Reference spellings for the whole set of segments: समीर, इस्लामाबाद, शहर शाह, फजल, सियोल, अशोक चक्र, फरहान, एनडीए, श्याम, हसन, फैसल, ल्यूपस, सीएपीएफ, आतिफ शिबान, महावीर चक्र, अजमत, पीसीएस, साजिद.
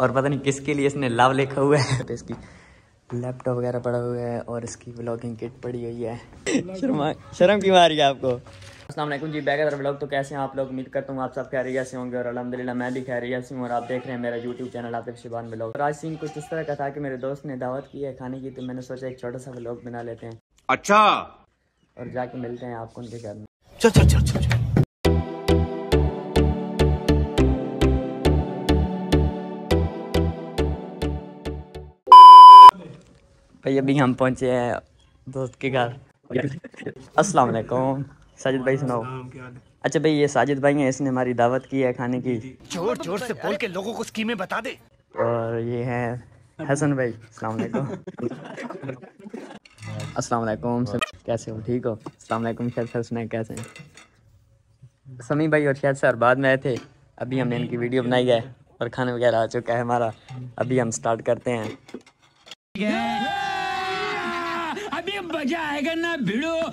और पता नहीं किसके लिए इसने लव लिखा हुआ है। तो इसकी लैपटॉप वगैरह पड़ा हुआ है और इसकी व्लॉगिंग किट पड़ी हुई है। शर्म क्यों आ रही है आपको? अस्सलाम वालेकुम जी, बैक अदर व्लॉग। तो कैसे हैं आप लोग? उम्मीद करता हूँ आप सब खैरियत से होंगे और अल्हम्दुलिल्लाह मैं भी खैरियत से हूँ। और आप देख रहे हैं मेरा YouTube channel आतिफ शिबान vlog. और आज सीन कुछ इस तरह का था कि मेरे दोस्त ने दावत की है खाने की, तो मैंने सोचा एक छोटा सा व्लॉग बना लेते हैं। अच्छा, और जाके मिलते हैं आपको उनके घर में। चल चल चल चल। भाई अभी हम पहुंचे हैं दोस्त के घर। अस्सलाम वालेकुम साजिद भाई, सुनाओ। अच्छा भाई, ये साजिद भाई हैं, इसने हमारी दावत की है खाने की। जोर जोर से बोल के लोगों को स्कीमें बता दे। और ये हैं हसन भाई। अस्सलाम वालेकुम। अस्सलाम वालेकुम, कैसे हो? ठीक हो? अस्सलाम वालेकुम शहर शाह, सुनाए कैसे हैं? समीर भाई और शहर शाह बाद में आए थे। अभी हमने इनकी वीडियो बनाई है और खाना वगैरह आ चुका है हमारा। अभी हम स्टार्ट करते हैं। अभी मजा आएगा ना भिड़ो।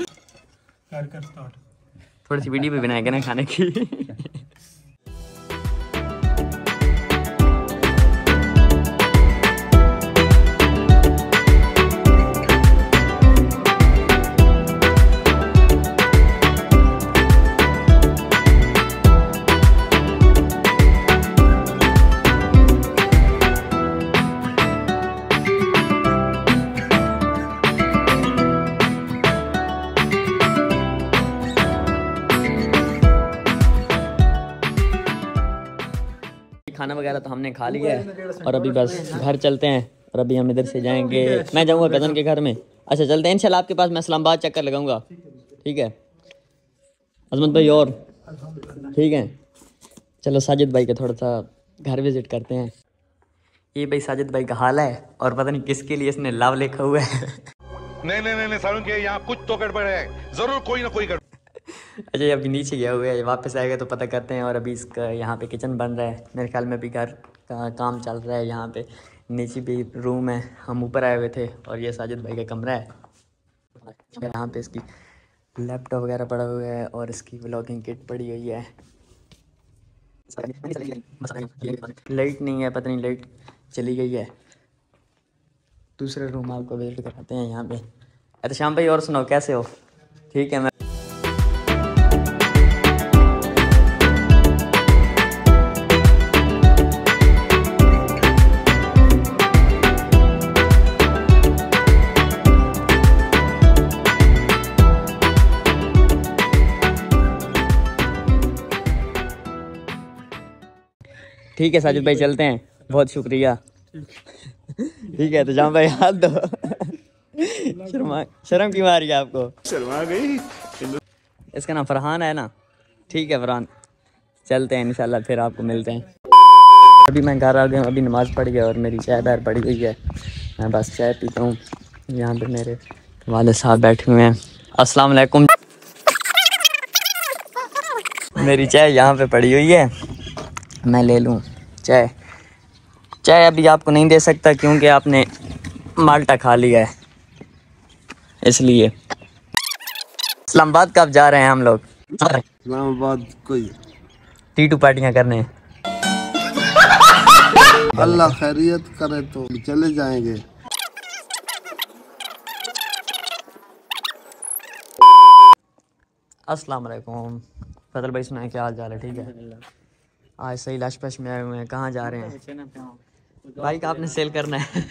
थोड़ी सी वीडियो भी बनाएगा ना खाने की। खाना वगैरह तो हमने खा लिया है और अभी बस घर चलते हैं। और अभी हम इधर से जाएंगे, मैं जाऊंगा कज़न के घर में। अच्छा चलते हैं इंशाल्लाह। आपके पास मैं इस्लामाबाद चक्कर लगाऊंगा, ठीक है अजमत भाई? और ठीक है, चलो साजिद भाई का थोड़ा सा घर विज़िट करते हैं। ये भाई साजिद भाई का हाल है और पता नहीं किसके लिए इसने लव लिखा हुआ है। नहीं नहीं नहीं सारों के यहाँ कुछ तो गड़बड़ है, ज़रूर कोई ना कोई गड़बड़। अच्छा ये अभी नीचे गया हुआ है, वापस आएगा तो पता करते हैं। और अभी इसका यहाँ पे किचन बन रहा है, मेरे ख्याल में अभी घर का काम चल रहा है। यहाँ पे नीचे भी रूम है, हम ऊपर आए हुए थे। और ये साजिद भाई का कमरा है। यहाँ पे इसकी लैपटॉप वगैरह पड़ा हुआ है और इसकी व्लॉगिंग किट पड़ी हुई है। लाइट नहीं है, पता नहीं लाइट चली गई है। दूसरे रूम आपको विजिट कराते हैं यहाँ पे। अच्छा श्याम भाई, और सुनाओ कैसे हो? ठीक है मैं। ठीक है साजिद भाई, चलते हैं। बहुत शुक्रिया। ठीक है तो जाओ भाई, हाथ दो। शर्म क्यों आ रही है आपको? शर्मा गई। इसका नाम फरहान है ना? ठीक है फरहान, चलते हैं इंशाल्लाह, फिर आपको मिलते हैं। अभी मैं घर आ गया हूँ, अभी नमाज़ पढ़ी है और मेरी चाय बाहर पड़ी हुई है, मैं बस चाय पीता हूँ। यहाँ पर मेरे वाले साहब बैठे हुए हैं। अस्सलाम वालेकुम। मेरी चाय यहाँ पर पड़ी हुई है, मैं ले लूँ चाय। चाय अभी आपको नहीं दे सकता क्योंकि आपने माल्टा खा लिया है, इसलिए। इस्लामाबाद कब जा रहे हैं हम लोग? इस्लामाबाद कोई टीटू पार्टियाँ करने। अल्लाह खैरियत करे तो चले जाएंगे। अस्सलाम वालेकुम फजल भाई, सुनाए क्या हाल चाल है? ठीक है, आज सही लाश पाश में आए हुए हैं। कहाँ जा रहे हैं? बाइक आपने सेल करना है।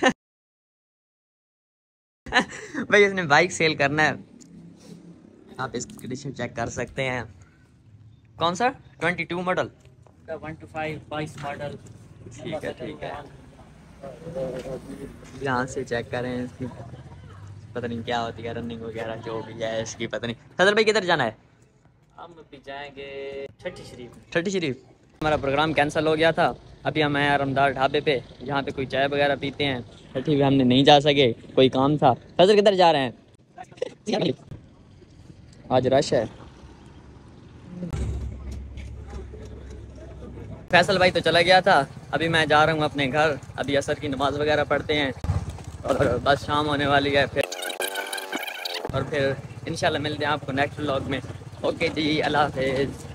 भाई इसने बाइक सेल करना है, आप इसकी कंडीशन चेक कर सकते हैं। कौन सा? 22 मॉडल, 125 मॉडल। ठीक है ठीक है, यहाँ से चेक करें इसकी पता नहीं क्या होती है, रनिंग वगैरह जो भी है इसकी पता नहीं। फजल भाई किधर जाना है? हम जाएंगे छठी शरीफ। छठी शरीफ हमारा प्रोग्राम कैंसिल हो गया था। अभी हम आए रमदार ढाबे पे, जहाँ पे कोई चाय वगैरह पीते हैं। छठी भी हमने नहीं जा सके, कोई काम था। फजल किधर जा रहे हैं? आज रश है। फैसल भाई तो चला गया था, अभी मैं जा रहा हूँ अपने घर। अभी असर की नमाज वगैरह पढ़ते हैं और बस शाम होने वाली है फिर। और फिर इंशाल्लाह मिलते हैं आपको नेक्स्ट व्लॉग में। ओके जी, अल्लाह हाफिज़।